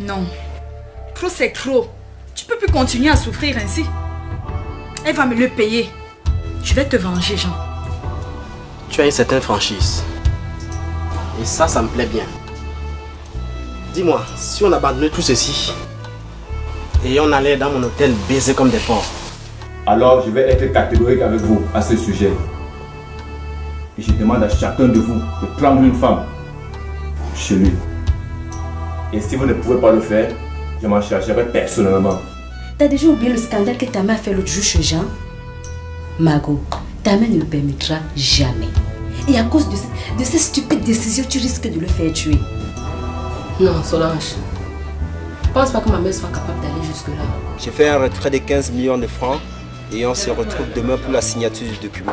Non. Trop, c'est trop. Tu peux plus continuer à souffrir ainsi. Elle va me le payer. Je vais te venger, Jean. Tu as une certaine franchise. Et ça, ça me plaît bien. Dis-moi, si on abandonnait tout ceci et on allait dans mon hôtel baiser comme des porcs. Alors, je vais être catégorique avec vous à ce sujet. Et je demande à chacun de vous de prendre une femme chez lui. Et si vous ne pouvez pas le faire, je m'en chargerai personnellement. T'as déjà oublié le scandale que ta mère a fait l'autre jour chez Jean? Margo, ta mère ne le permettra jamais. Et à cause de cette stupide décision, tu risques de le faire tuer. Non, Solange. Je ne pense pas que ma mère soit capable d'aller jusque-là. J'ai fait un retrait de 15 millions de francs et on se retrouve demain pour la signature du document.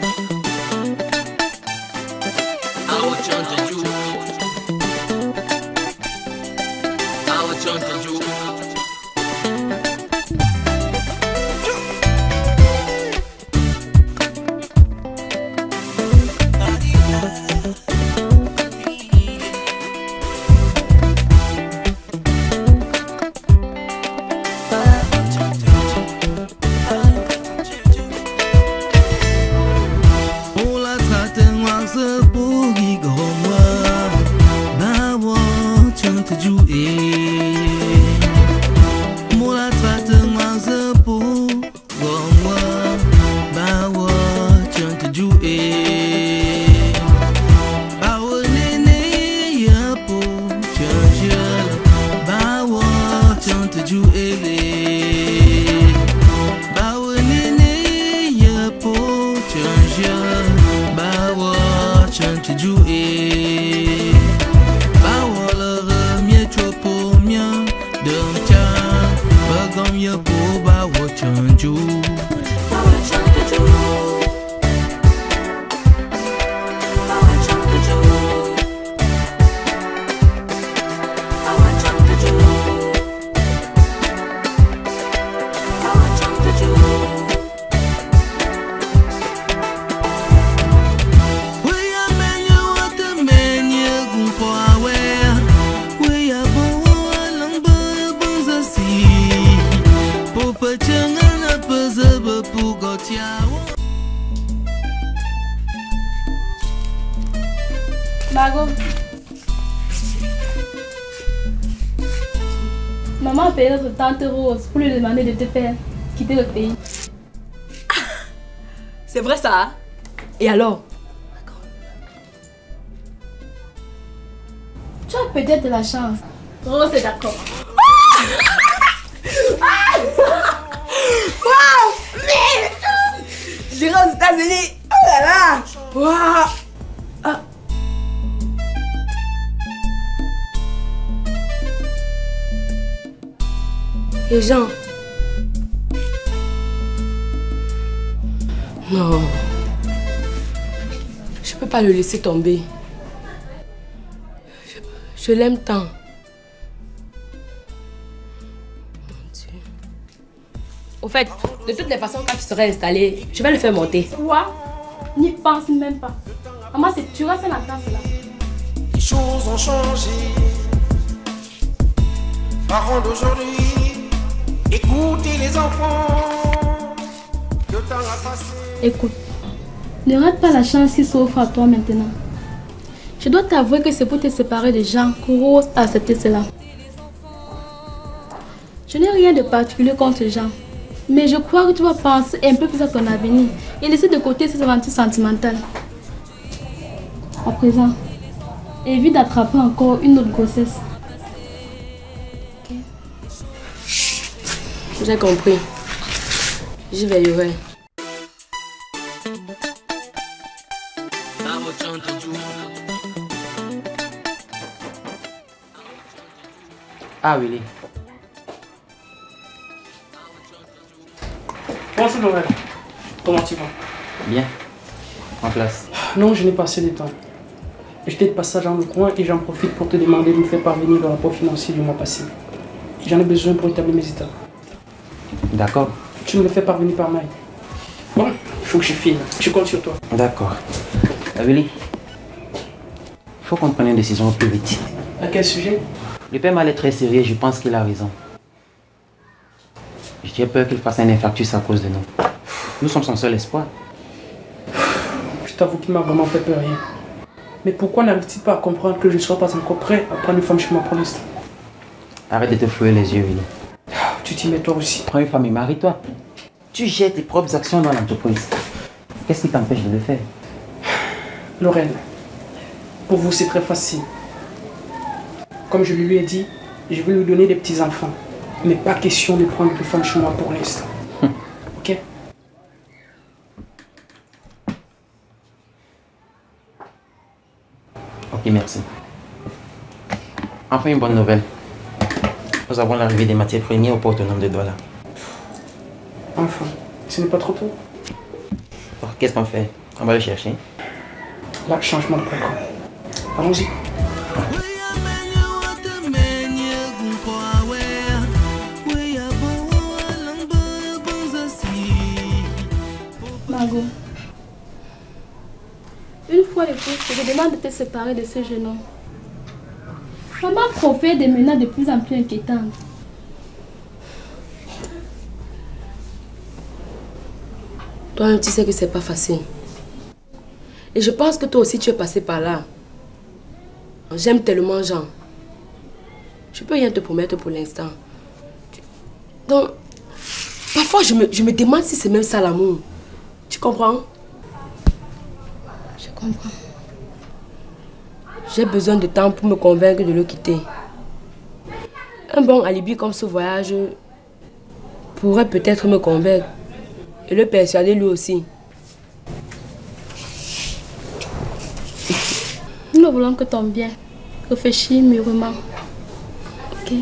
Margo, maman a payé notre tante Rose pour lui demander de te faire quitter le pays. C'est vrai ça? Et alors? Tu as peut-être de la chance. Rose est d'accord. J'irai aux États-Unis. Oh là là. Wow. Et Jean. Non. Je peux pas le laisser tomber. Je l'aime tant. Mon Dieu. Au fait, de toutes les façons, quand tu seras installée, je vais le faire monter. Quoi? N'y pense même pas. Maman, tu vois, c'est la classe là. Les choses ont changé. Parents d'aujourd'hui. Écoutez les enfants, le temps a passé. Écoute, ne rate pas la chance qui s'offre à toi maintenant. Je dois t'avouer que c'est pour te séparer de Jean que Rose a accepté cela. Je n'ai rien de particulier contre Jean, mais je crois que tu vas penser un peu plus à ton avenir et laisser de côté ces aventures sentimentales. À présent, évite d'attraper encore une autre grossesse. J'ai compris. J'y veillerai. Ah oui. Bonjour Noël. Comment tu vas? Bien. En place. Non, je n'ai pas assez de temps. J'étais de passage dans le coin et j'en profite pour te demander de me faire parvenir le rapport financier du mois passé. J'en ai besoin pour établir mes états. D'accord. Tu me le fais parvenir par mail. Bon, il faut que je file. Je compte sur toi. D'accord. Abeli, il faut qu'on prenne une décision au plus vite. À quel sujet? Le père m'a l'air très sérieux, je pense qu'il a raison. J'ai peur qu'il fasse un infarctus à cause de nous. Nous sommes son seul espoir. Je t'avoue qu'il m'a vraiment fait peur, rien. Mais pourquoi n'arrive-t-il pas à comprendre que je ne sois pas encore prêt à prendre une femme chez moi pour l'instant? Arrête de te flouer les yeux, Willy. Tu t'y mets toi aussi. Prends une femme et marie-toi. Tu jettes tes propres actions dans l'entreprise. Qu'est-ce qui t'empêche de le faire? Lorraine, pour vous c'est très facile. Comme je lui ai dit, je vais lui donner des petits-enfants. Mais pas question de prendre une femme chez moi pour l'instant. Ok? Ok, merci. Enfin, une bonne nouvelle. Nous avons l'arrivée des matières premières au port autonome de Douala. Enfin, ce n'est pas trop tôt. Alors, qu'est-ce qu'on fait? On va le chercher. Là, changement de programme. Allons-y. Margot, une fois de plus, je te demande de te séparer de ce jeune homme. Maman profite des menaces de plus en plus inquiétantes. Toi-même, tu sais que c'est pas facile. Et je pense que toi aussi, tu es passé par là. J'aime tellement Jean. Je peux rien te promettre pour l'instant. Donc, parfois, je me demande si c'est même ça l'amour. Tu comprends? Je comprends. J'ai besoin de temps pour me convaincre de le quitter. Un bon alibi comme ce voyage pourrait peut-être me convaincre et le persuader lui aussi. Nous ne voulons que ton bien. Réfléchis mûrement. Ok?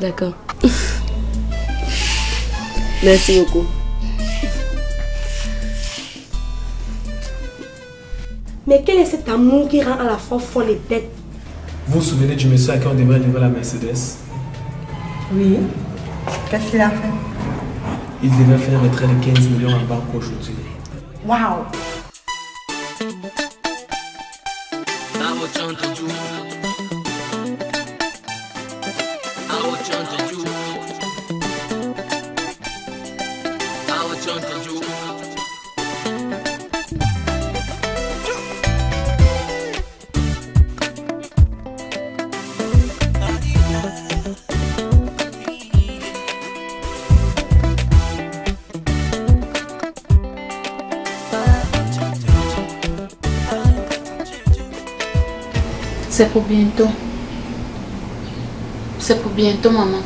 D'accord. Merci beaucoup. Mais quel est cet amour qui rend à la fois folle et bête? Vous vous souvenez du monsieur à qui on devrait livrer la Mercedes? Oui. Qu'est-ce qu'il a fait? Il devait faire un retrait de 15 millions en banque aujourd'hui. Waouh! C'est pour bientôt. C'est pour bientôt, maman.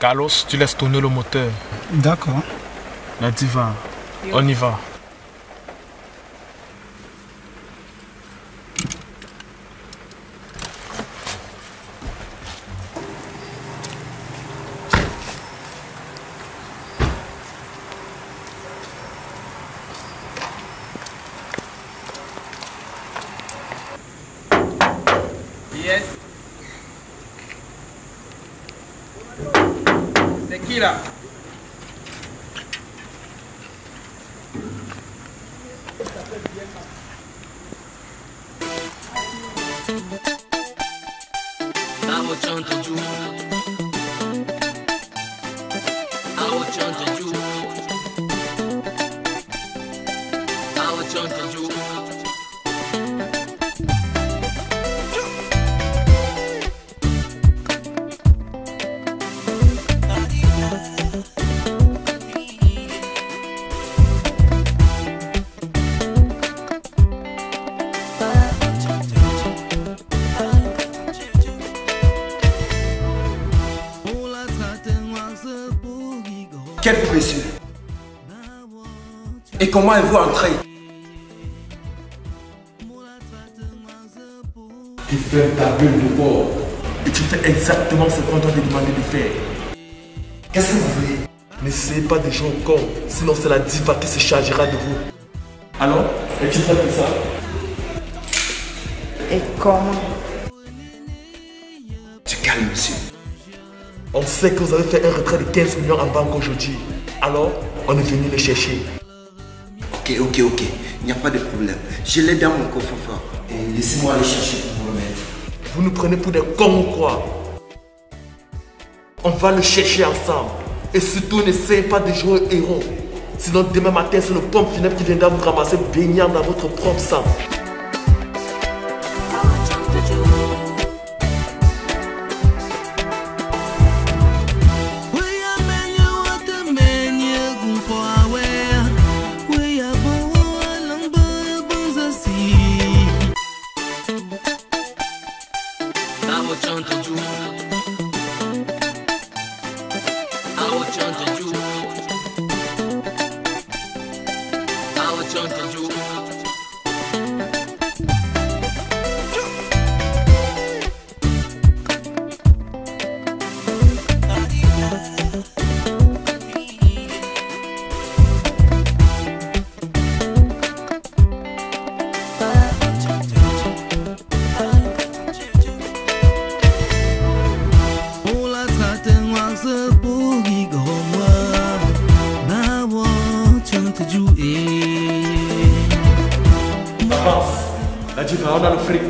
Carlos, tu laisses tourner le moteur. D'accord. La diva, on y va. Yes. C'est qui là? Quelle blessure? Et comment êtes-vous entré? Tu fais ta bulle de bord. Et tu fais exactement ce qu'on t'a demandé de faire. Qu'est-ce que vous voulez? N'essayez pas de jouer au corps, sinon c'est la diva qui se chargera de vous. Alors, es-tu prête pour ça? Et comment? Tu calmes, monsieur. On sait que vous avez fait un retrait de 15 millions en banque aujourd'hui. Alors, on est venu les chercher. Ok. Il n'y a pas de problème. Je l'ai dans mon coffre-fort. Et laissez-moi aller chercher pour vous remettre. Vous nous prenez pour des cons ou quoi? On va le chercher ensemble. Et surtout, n'essayez pas de jouer au héros. Sinon, demain matin, c'est le pompe funèbre qui viendra vous ramasser baignant dans votre propre sang. On a le fric.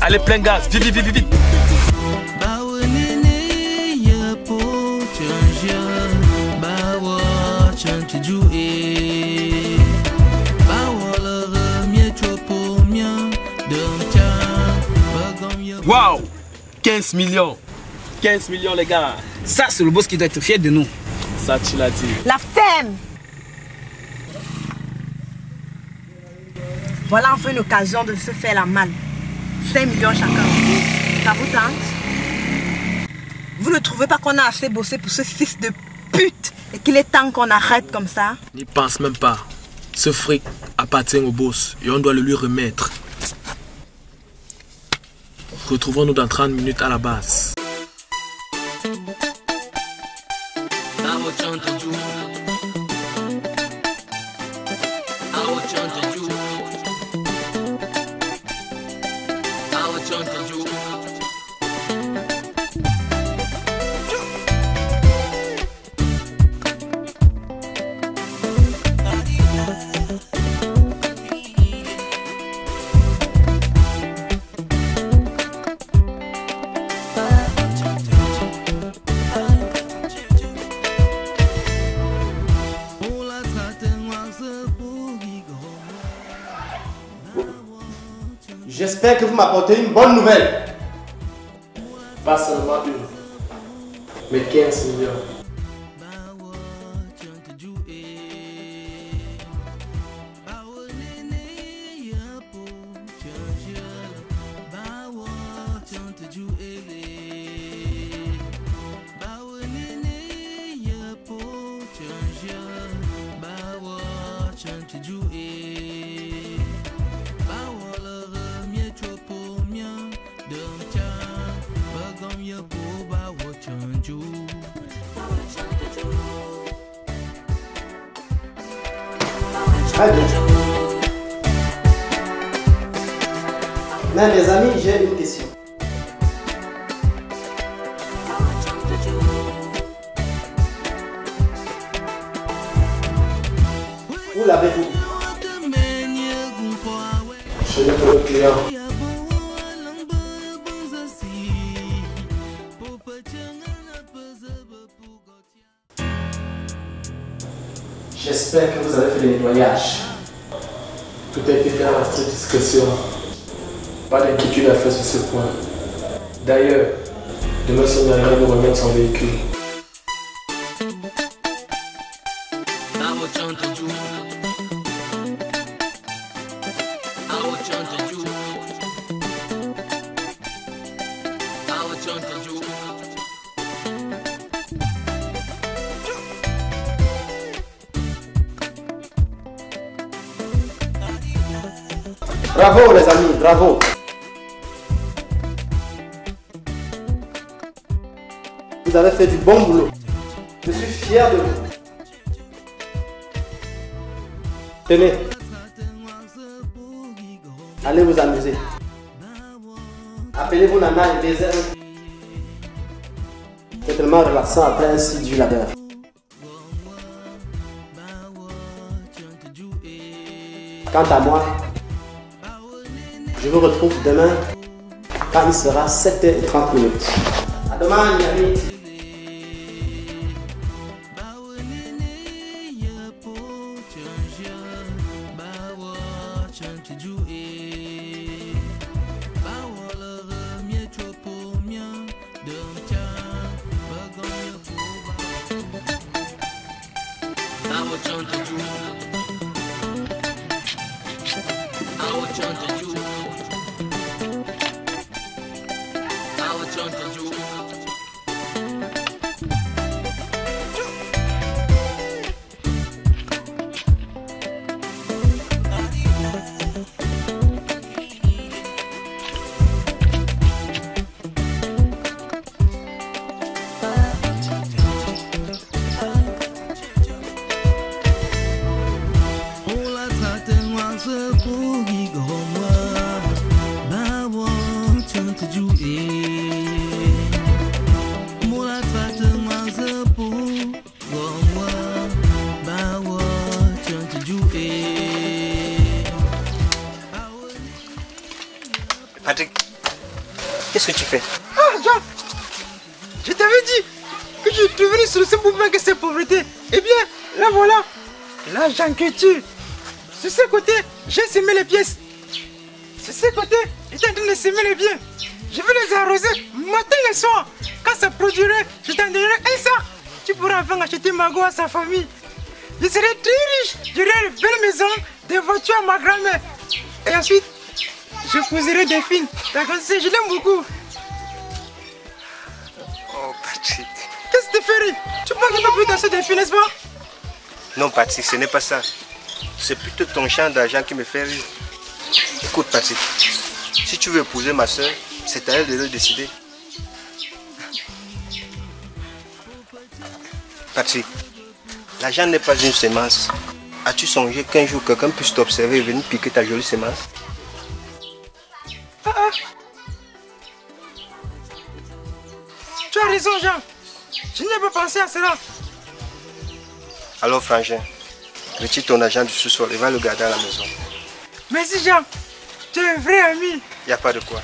Allez, plein gaz, vite. Wow! 15 millions les gars. Ça c'est le boss qui doit être fier de nous. Ça tu l'as dit. La ferme. Voilà enfin une occasion de se faire la malle. 5 millions chacun. Ça vous tente? Vous ne trouvez pas qu'on a assez bossé pour ce fils de pute et qu'il est temps qu'on arrête comme ça? N'y pense même pas. Ce fric appartient au boss et on doit le lui remettre. Retrouvons-nous dans 30 minutes à la base. J'espère que vous m'apportez une bonne nouvelle. Pas seulement une, mais 15 millions. Mais mes amis, j'ai une question. Où l'avez-vous? Chez notre client. J'espère que vous avez fait le nettoyage. Tout a été fait à la stricte discrétion. Pas d'inquiétude à faire sur ce point. D'ailleurs, demain son arrière nous remettre son véhicule. Bravo les amis, bravo. Vous avez fait du bon boulot. Je suis fier de vous. Tenez. Allez vous amuser. Appelez-vous Nana et désert. C'est tellement relaxant après un si du labeur. Quant à moi, je vous retrouve demain quand il sera 7h30. À demain, les amis. Patrick, qu'est-ce que tu fais? Ah, Jean, je t'avais dit que je suis venu sur ce mouvement que c'est pauvreté. Eh bien, là voilà, là j'en culture. Sur ce côté, j'ai semé les pièces. Sur ce côté, j'étais en train de semer les biens. Je vais les arroser matin et soir. Quand ça produirait, je t'en donnerai un sac. Tu pourras enfin acheter Margo à sa famille. Je serai très riche. J'aurai une belle maison, des voitures à ma grand-mère. Et ensuite, je poserai des films. D'accord, je l'aime beaucoup. Oh, Patrick. Qu'est-ce que tu fais? Tu parles pas plus danser des films, n'est-ce pas? Non, Patrick, ce n'est pas ça. C'est plutôt ton champ d'argent qui me fait rire. Écoute, Patrick, si tu veux épouser ma soeur, c'est à elle de le décider. Patrick, l'argent n'est pas une semence. As-tu songé qu'un jour quelqu'un puisse t'observer et venir piquer ta jolie semence? Tu as raison, Jean. Je n'ai pas pensé à cela. Alors, frangin, retire ton agent du sous-sol et va le garder à la maison. Merci, Jean. Tu es un vrai ami. Il n'y a pas de quoi.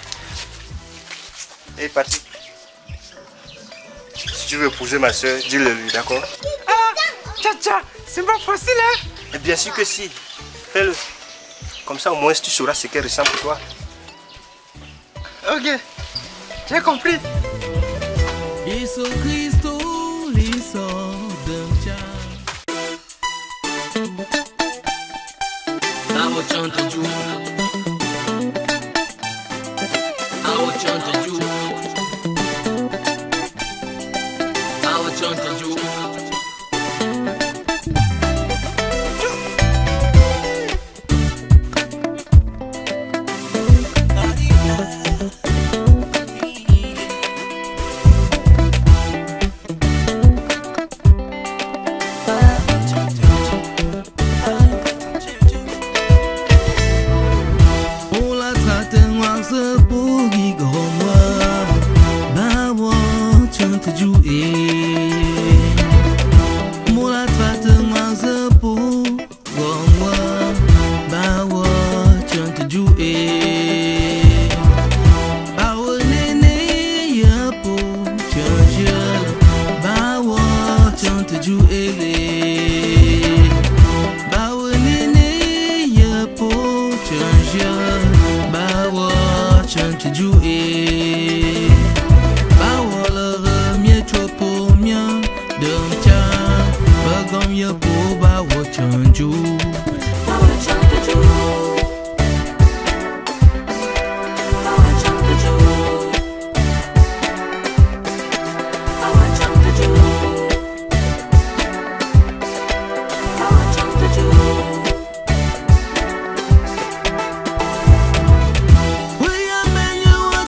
Et Patrick, si tu veux épouser ma soeur, dis-le lui, d'accord? Ah, tcha tcha, c'est pas facile, hein? Et bien sûr que si. Fais-le. Comme ça, au moins, tu sauras ce qu'elle ressent pour toi. Ok, j'ai compris. To do it.